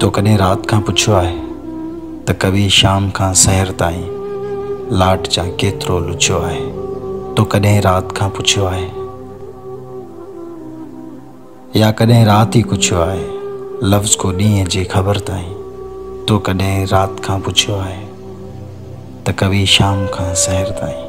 तो कदें रात का पुछो आहे तो कभी शाम का शहर ताई लाट जा केतरो लुचो आहे तो कदें रात का पुछो आहे या कदें रात ही कुछो आहे लफ्ज को डी जी खबर ताई तो कदें रात का पुछो आहे तो कभी शाम का शहर ताई।